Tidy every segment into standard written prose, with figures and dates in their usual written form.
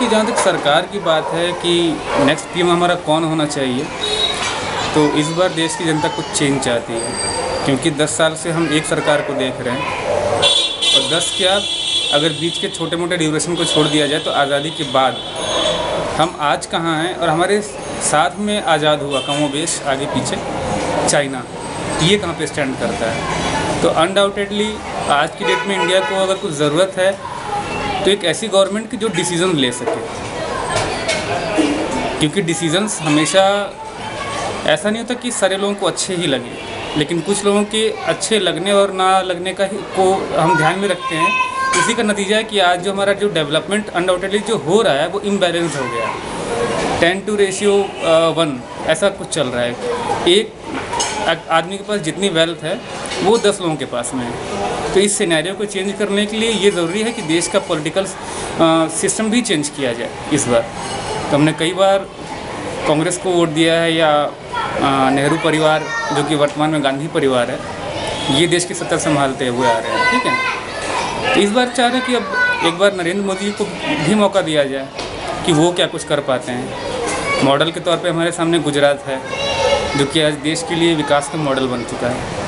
देखिए, जहाँ तक सरकार की बात है कि नेक्स्ट पीएम हमारा कौन होना चाहिए, तो इस बार देश की जनता कुछ चेंज चाहती है, क्योंकि 10 साल से हम एक सरकार को देख रहे हैं। और 10 क्या, अगर बीच के छोटे मोटे ड्यूरेशन को छोड़ दिया जाए तो आज़ादी के बाद हम आज कहाँ हैं। और हमारे साथ में आज़ाद हुआ कमोबेश आगे पीछे चाइना, ये कहाँ पे स्टैंड करता है। तो अनडाउटेडली आज की डेट में इंडिया को अगर कुछ ज़रूरत है तो एक ऐसी गवर्नमेंट की जो डिसीजन ले सके, क्योंकि डिसीजंस हमेशा ऐसा नहीं होता कि सारे लोगों को अच्छे ही लगे, लेकिन कुछ लोगों के अच्छे लगने और ना लगने का को हम ध्यान में रखते हैं। इसी का नतीजा है कि आज जो हमारा जो डेवलपमेंट अनडाउटेडली जो हो रहा है वो इम्बैलेंस हो गया है, 10:1 ऐसा कुछ चल रहा है। एक आदमी के पास जितनी वेल्थ है वो 10 लोगों के पास में है। तो इस सिनेरियो को चेंज करने के लिए ये ज़रूरी है कि देश का पॉलिटिकल सिस्टम भी चेंज किया जाए। इस बार तो हमने कई बार कांग्रेस को वोट दिया है या नेहरू परिवार, जो कि वर्तमान में गांधी परिवार है, ये देश की सत्ता संभालते हुए आ रहे हैं, ठीक है। तो इस बार चाह रहे हैं कि अब एक बार नरेंद्र मोदी को भी मौका दिया जाए कि वो क्या कुछ कर पाते हैं। मॉडल के तौर पे हमारे सामने गुजरात है, जो कि आज देश के लिए विकास का मॉडल बन चुका है।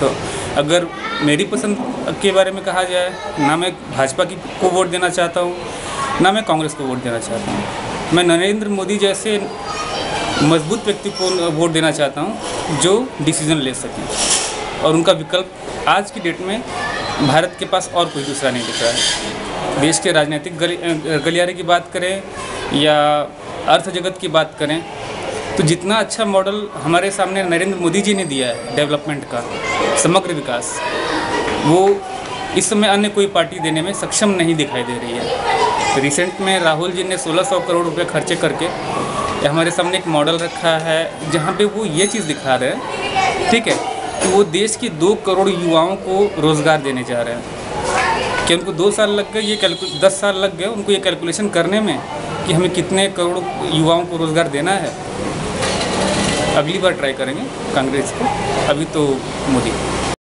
तो अगर मेरी पसंद के बारे में कहा जाए, ना मैं भाजपा को वोट देना चाहता हूँ, ना मैं कांग्रेस को वोट देना चाहता हूँ। मैं नरेंद्र मोदी जैसे मजबूत व्यक्ति को वोट देना चाहता हूँ जो डिसीजन ले सकें, और उनका विकल्प आज की डेट में भारत के पास और कोई दूसरा नहीं दिख रहा है। देश के राजनीतिक गलियारे की बात करें या अर्थ जगत की बात करें, तो जितना अच्छा मॉडल हमारे सामने नरेंद्र मोदी जी ने दिया है डेवलपमेंट का, समग्र विकास, वो इस समय अन्य कोई पार्टी देने में सक्षम नहीं दिखाई दे रही है। रिसेंट में राहुल जी ने 1600 करोड़ रुपए खर्चे करके हमारे सामने एक मॉडल रखा है, जहां पे वो ये चीज़ दिखा रहे हैं, ठीक है, कि वो देश के 2 करोड़ युवाओं को रोज़गार देने जा रहे हैं। कि उनको 2 साल लग गए, ये 10 साल लग गए उनको ये कैलकुलेशन करने में कि हमें कितने करोड़ युवाओं को रोज़गार देना है। अगली बार ट्राई करेंगे कांग्रेस को, अभी तो मोदी।